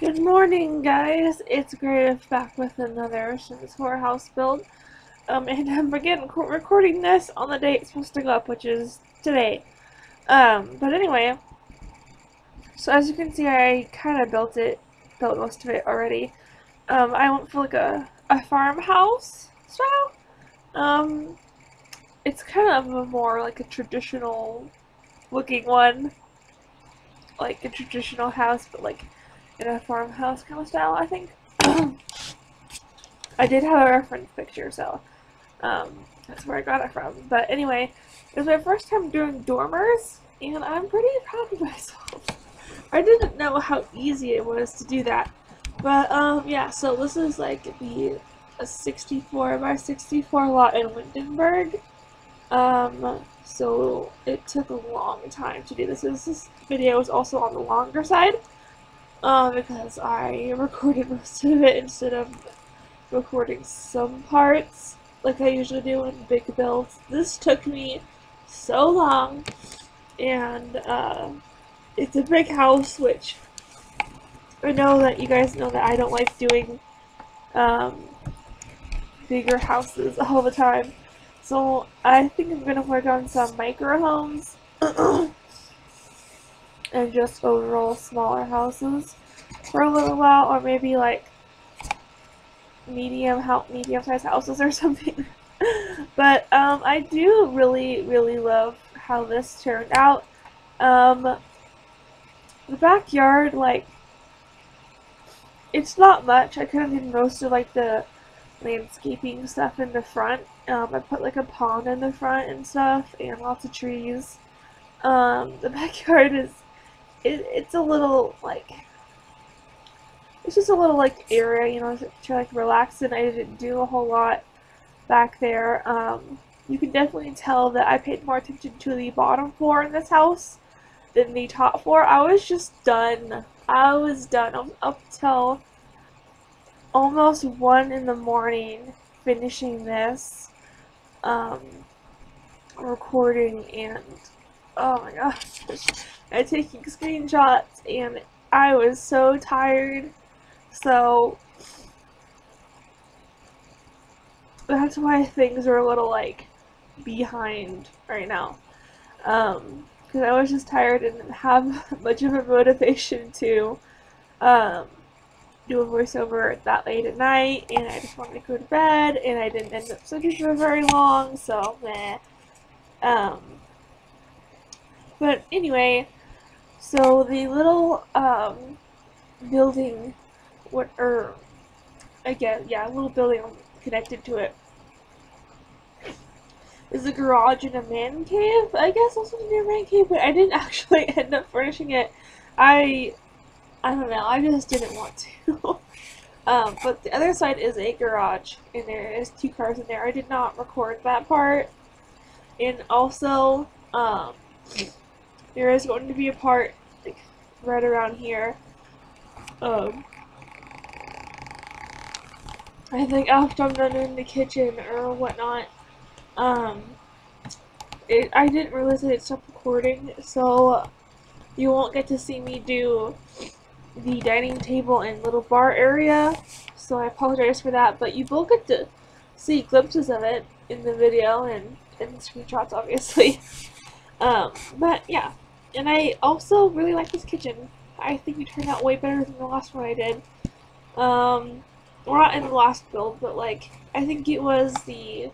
Good morning, guys. It's Griff back with another Sims Horror House build. And I'm recording this on the day it's supposed to go up, which is today. But anyway, so as you can see, I kind of built most of it already. I went for like a farmhouse style. It's kind of a more like a traditional looking one, like a traditional house, but like in a farmhouse kind of style, I think. I did have a reference picture, so that's where I got it from. But anyway, it was my first time doing dormers, and I'm pretty proud of myself. I didn't know how easy it was to do that. But yeah, so this is like a 64 by 64 lot in Windenburg. So it took a long time to do this. This video is also on the longer side. Because I recorded most of it instead of recording some parts like I usually do in big builds. This took me so long, and it's a big house, which I know that you guys know that I don't like doing bigger houses all the time. So I think I'm going to work on some micro homes. And just overall smaller houses for a little while, or maybe like medium-sized houses or something. But I do really love how this turned out. The backyard, like, it's not much. I could have done most of like the landscaping stuff in the front. I put like a pond in the front and stuff, and lots of trees. The backyard is. It's a little, like, it's just a little, like, area, you know, to, like, relax in. I didn't do a whole lot back there. You can definitely tell that I paid more attention to the bottom floor in this house than the top floor. I was just done. I was done. I was up till almost 1 in the morning finishing this, recording, and, oh my gosh, and taking screenshots, and I was so tired, so that's why things are a little, like, behind right now, because I was just tired and didn't have much of a motivation to, do a voiceover that late at night, and I just wanted to go to bed, and I didn't end up searching for very long, so, meh, but anyway, so the little building, little building connected to it is a garage and a man cave. I guess that's supposed to be a man cave, but I didn't actually end up furnishing it. I don't know. I just didn't want to. But the other side is a garage, and there is 2 cars in there. I did not record that part, and also there is going to be a part, like, right around here. I think after I'm done in the kitchen or whatnot, I didn't realize that it stopped recording, so you won't get to see me do the dining table and little bar area, so I apologize for that, but you will get to see glimpses of it in the video and in screenshots, obviously. But yeah. And I also really like this kitchen. I think it turned out way better than the last one I did. Well, not in the last build, but like, I think it was the,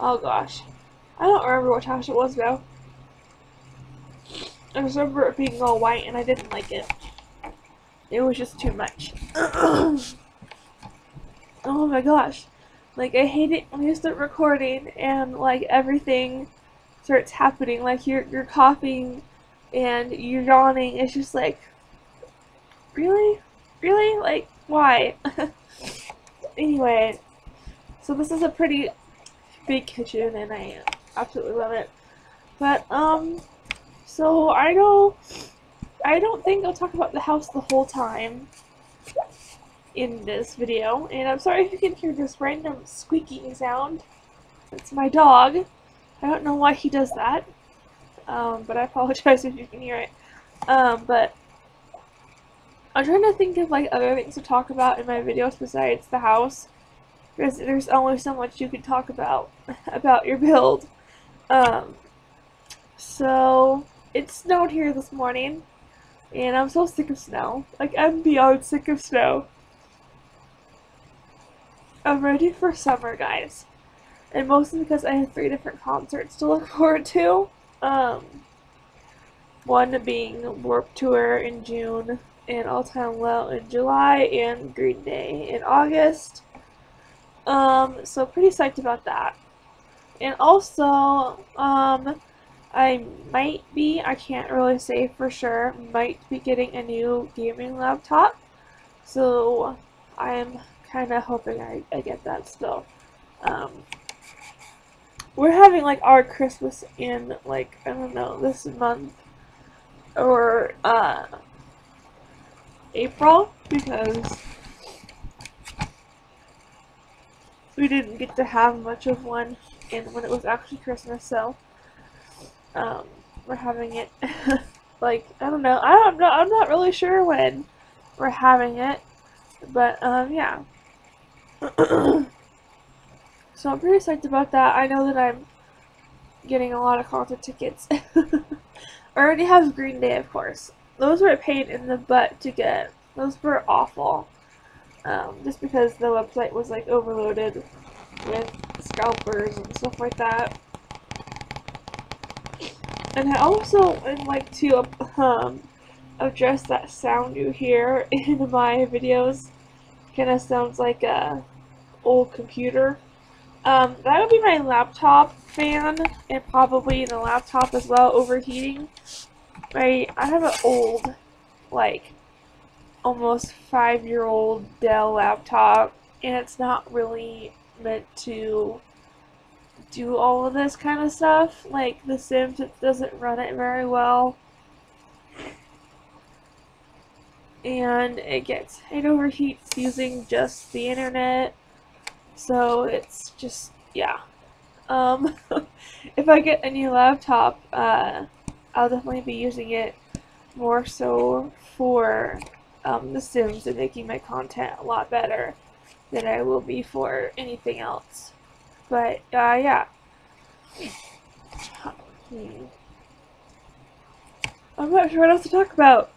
oh gosh, I don't remember which house it was though. I just remember it being all white, and I didn't like it. It was just too much. Oh my gosh. Like, I hate it when you start recording and like everything starts happening, like you're coughing and you're yawning. It's just like, really, like, why? Anyway, so this is a pretty big kitchen, and I absolutely love it. But so I don't think I'll talk about the house the whole time in this video, and I'm sorry if you can hear this random squeaking sound. It's my dog. I don't know why he does that, but I apologize if you can hear it. But I'm trying to think of like other things to talk about in my videos besides the house, because there's only so much you can talk about your build. So it snowed here this morning, and I'm so sick of snow. Like, I'm beyond sick of snow. I'm ready for summer, guys, and mostly because I have 3 different concerts to look forward to. One being Warped Tour in June, and All Time Low in July, and Green Day in August. So pretty psyched about that. And also, I might be, I can't really say for sure, might be getting a new gaming laptop. So I'm kind of hoping I get that still. We're having like our Christmas in, like, I don't know, this month or April, because we didn't get to have much of one and when it was actually Christmas, so we're having it like, I don't know, I'm not really sure when we're having it, but yeah. So I'm pretty psyched about that. I know that I'm getting a lot of concert tickets. I already have Green Day, of course. Those were a pain in the butt to get. Those were awful. Just because the website was like overloaded with scalpers and stuff like that. And I also would like to address that sound you hear in my videos. Kind of sounds like a old computer. That would be my laptop fan, and probably the laptop as well overheating. I have an old, like, almost 5-year-old Dell laptop, and it's not really meant to do all of this kind of stuff. Like The Sims, it doesn't run it very well, and it overheats using just the internet. So it's just, yeah. If I get a new laptop, I'll definitely be using it more so for The Sims and making my content a lot better than I will be for anything else. But yeah. I'm not sure what else to talk about.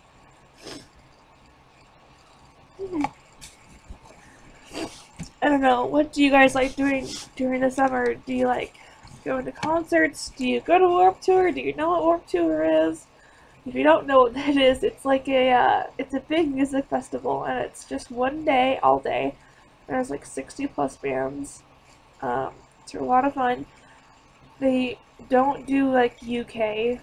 I don't know, what do you guys like doing during the summer? Do you like going to concerts? Do you go to Warped Tour? Do you know what Warped Tour is? If you don't know what that is, it's like a it's a big music festival, and it's just one day, all day. There's like 60+ bands. It's a lot of fun. They don't do like the UK,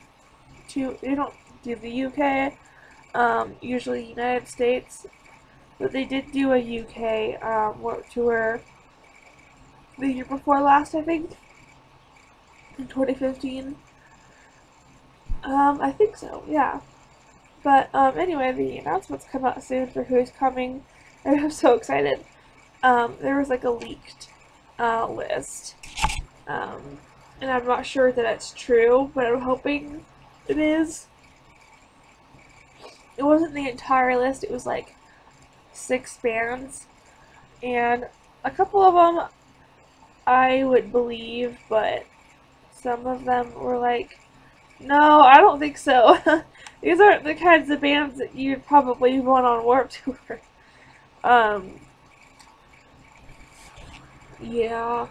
usually United States. But they did do a UK Warped Tour the year before last, I think, in 2015. I think so, yeah. But anyway, the announcements come out soon for who's coming, and I'm so excited. There was like a leaked list, and I'm not sure that it's true, but I'm hoping it is. It wasn't the entire list. It was like 6 bands, and a couple of them I would believe, but some of them were like, no, I don't think so. These aren't the kinds of bands that you'd probably want on Warped Tour. Yeah,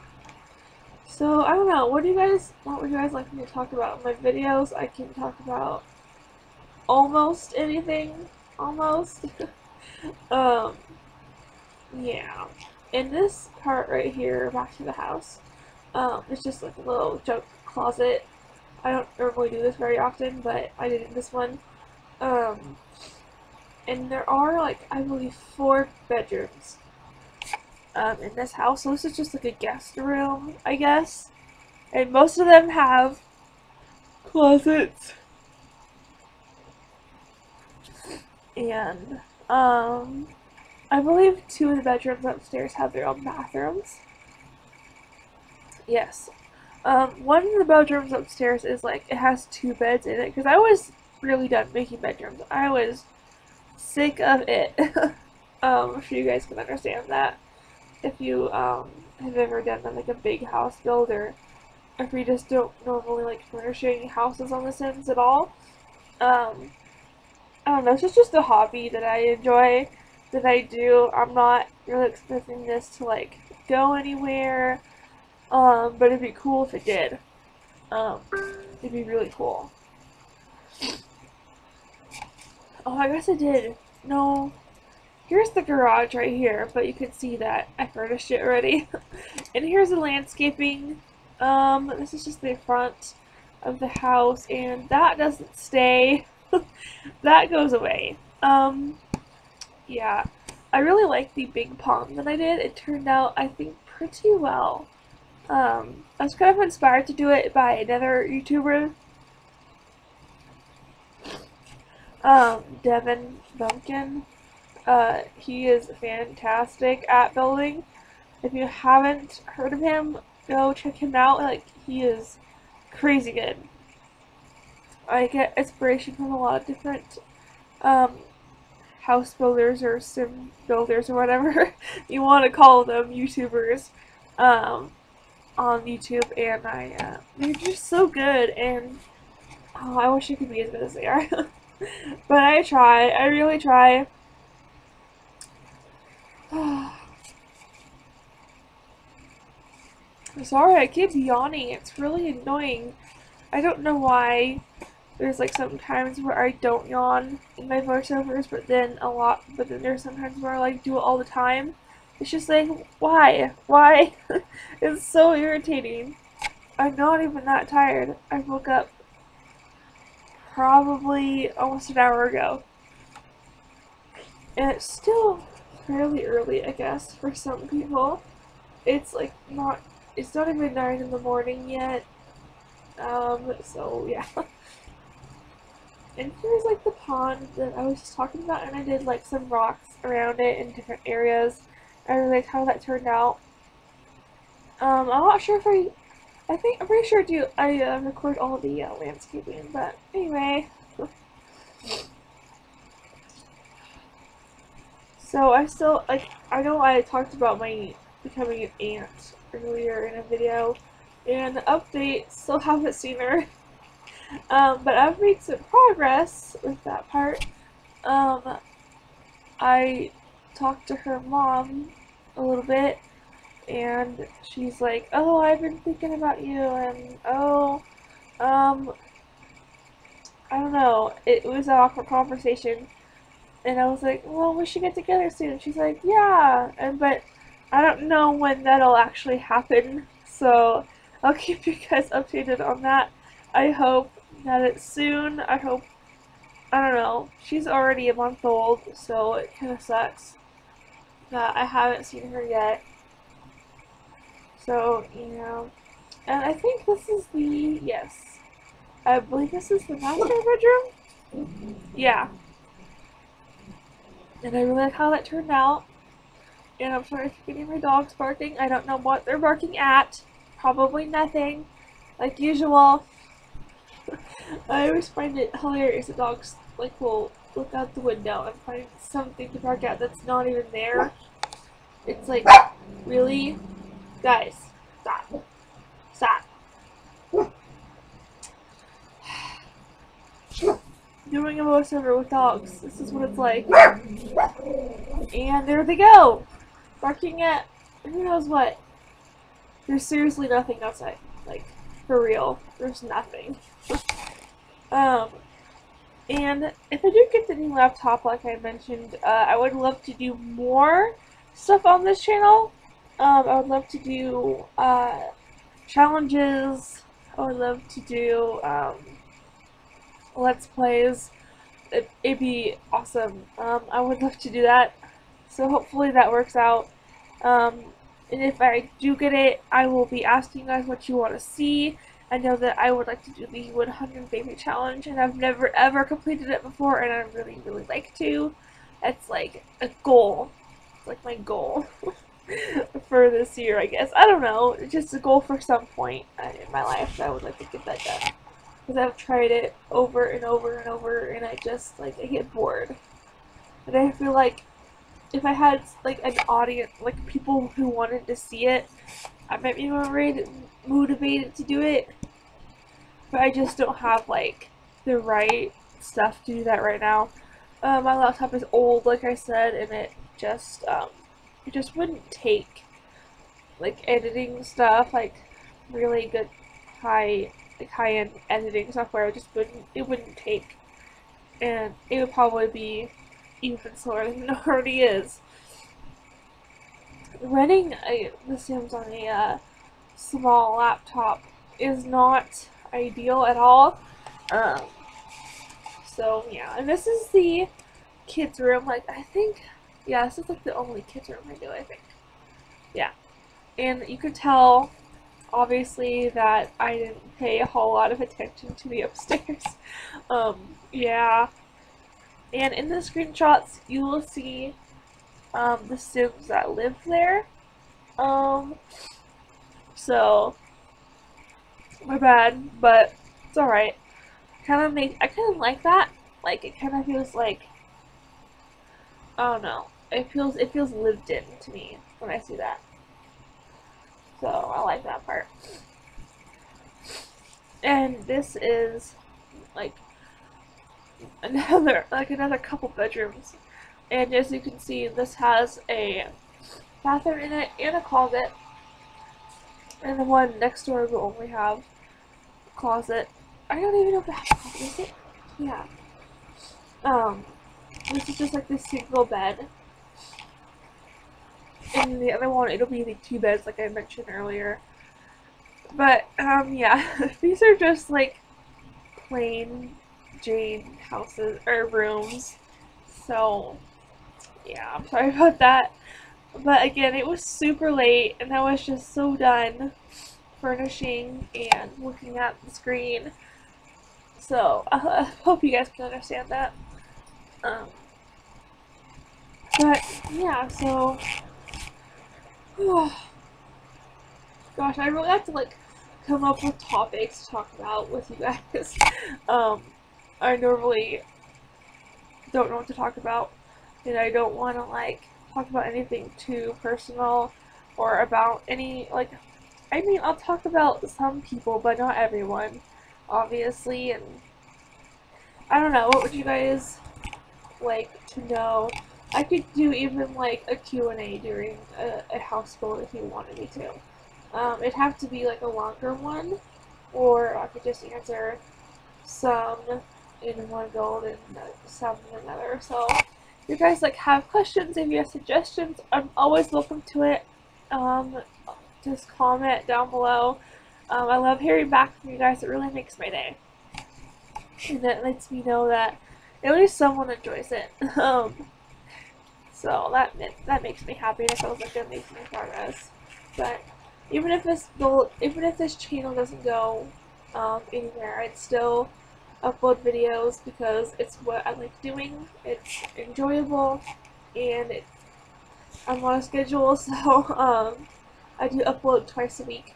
so I don't know, what would you guys like me to talk about in my videos? I can talk about almost anything, almost. Yeah, in this part right here, back to the house, it's just like a little junk closet. I don't normally do this very often, but I did it in this one. And there are, like, I believe 4 bedrooms in this house, so this is just like a guest room, I guess, and most of them have closets. And I believe 2 of the bedrooms upstairs have their own bathrooms. Yes. One of the bedrooms upstairs is like, it has 2 beds in it, because I was really done making bedrooms. I was sick of it. I'm sure you guys can understand that if you have ever done like a big house build, or if you just don't normally like furnishing houses on The Sims at all. I don't know, it's just a hobby that I enjoy, that I do. I'm not really expecting this to like go anywhere, but it'd be cool if it did. It'd be really cool. Oh, I guess I did. No, here's the garage right here, but you can see that I furnished it already. And here's the landscaping. This is just the front of the house, and that doesn't stay. That goes away. Yeah, I really like the big pond that I did. It turned out, I think, pretty well. I was kind of inspired to do it by another YouTuber, Devin Duncan. He is fantastic at building. If you haven't heard of him, go check him out. Like, he is crazy good. I get inspiration from a lot of different house builders or sim builders or whatever you want to call them, YouTubers, on YouTube, and they're just so good, and oh, I wish I could be as good as they are. But I try, I really try. I'm sorry, I keep yawning, it's really annoying. I don't know why. There's like some times where I don't yawn in my voiceovers, but then there's sometimes where I like do it all the time. It's just like, why? Why? It's so irritating. I'm not even that tired. I woke up probably almost an hour ago. And it's still fairly early, I guess, for some people. It's like it's not even 9 in the morning yet. So yeah. And here's like the pond that I was just talking about, and I did like some rocks around it in different areas. I really like how that turned out. I'm not sure if I'm pretty sure I record all the landscaping, but anyway. So I still, like, I know I talked about my becoming an aunt earlier in a video, and the update, still haven't seen her. But I've made some progress with that part. I talked to her mom a little bit, and she's like, oh, I've been thinking about you, and oh, I don't know, it was an awkward conversation, and I was like, well, we should get together soon. She's like, yeah, but I don't know when that'll actually happen, so I'll keep you guys updated on that. I hope that it's soon. I don't know, she's already a month old, so it kind of sucks that I haven't seen her yet. So, you know, and I think this is I believe this is the master bedroom? Yeah. And I really like how that turned out. And I'm sorry if you can hear my dogs barking. I don't know what they're barking at. Probably nothing, like usual. I always find it hilarious that dogs like will look out the window and find something to bark at that's not even there. It's like, really? Guys, stop. Stop. Doing a voiceover with dogs. This is what it's like. And there they go! Barking at who knows what. There's seriously nothing outside. Like, for real. There's nothing. And if I do get the new laptop, like I mentioned, I would love to do more stuff on this channel. I would love to do challenges. I would love to do Let's Plays. It'd be awesome. I would love to do that. So hopefully that works out. And if I do get it, I will be asking you guys what you want to see. I know that I would like to do the 100 baby challenge, and I've never ever completed it before, and I really, really like to. It's like a goal. It's like my goal for this year, I guess. I don't know. It's just a goal for some point in my life that I would like to get that done. Because I've tried it over and over and over, and I just, like, I get bored. And I feel like if I had like an audience, like people who wanted to see it, I might be motivated to do it. But I just don't have like the right stuff to do that right now. My laptop is old, like I said, and it just wouldn't take like editing stuff, like really good high-end editing software. It wouldn't take, and it would probably be even slower than it already is. Running the Sims on a small laptop is not ideal at all. So yeah, and this is the kids' room. Like I think, yeah, this is like the only kids' room I do. I think, yeah, and you could tell obviously that I didn't pay a whole lot of attention to the upstairs. Yeah, and in the screenshots you will see the Sims that live there. So my bad, but it's all right. I kind of like that. Like it kind of feels like, I don't know. It feels lived in to me when I see that. So I like that part. And this is like another couple bedrooms, and as you can see, this has a bathroom in it and a closet, and the one next door will only have a closet. I don't even know if it has a closet, is it? Yeah. This is just like this single bed. And the other one, it'll be the two beds, like I mentioned earlier. But, yeah, these are just, like, plain Jane houses, or rooms. So, yeah, I'm sorry about that. But, again, it was super late, and I was just so done furnishing and looking at the screen. So, I hope you guys can understand that. But, yeah, so... Gosh, I really have to like come up with topics to talk about with you guys. I normally don't know what to talk about, and I don't want to like talk about anything too personal or about any like. I mean, I'll talk about some people, but not everyone, obviously. And I don't know, what would you guys like to know? I could do even like a Q&A during a house full if you wanted me to. It'd have to be like a longer one, or I could just answer some in one go and some in another. So if you guys like have questions, if you have suggestions, I'm always welcome to it. Just comment down below. I love hearing back from you guys. It really makes my day, and that lets me know that at least someone enjoys it. So that makes me happy, and it feels like I'm making progress. But even if this channel doesn't go anywhere, I'd still upload videos because it's what I like doing. It's enjoyable, and I'm on a schedule, so I do upload twice a week,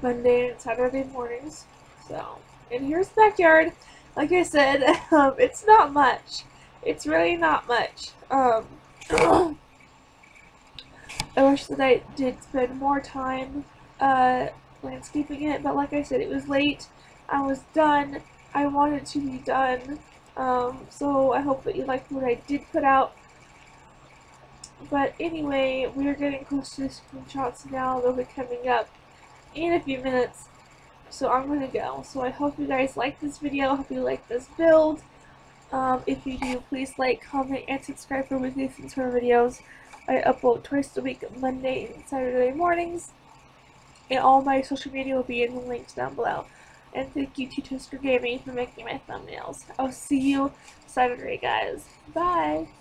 Monday and Saturday mornings. So, and here's the backyard. Like I said, it's not much. It's really not much. I wish that I did spend more time landscaping it, but like I said, it was late. I was done. I wanted to be done. So I hope that you liked what I did put out. But anyway, we are getting close to the screenshots now. They'll be coming up in a few minutes. So I'm going to go. So I hope you guys like this video. I hope you like this build. If you do, please like, comment, and subscribe for weekly Sims 4 videos. I upload twice a week, Monday and Saturday mornings, and all my social media will be in the links down below. And thank you to Tusker Gaming for making my thumbnails. I'll see you Saturday, guys. Bye!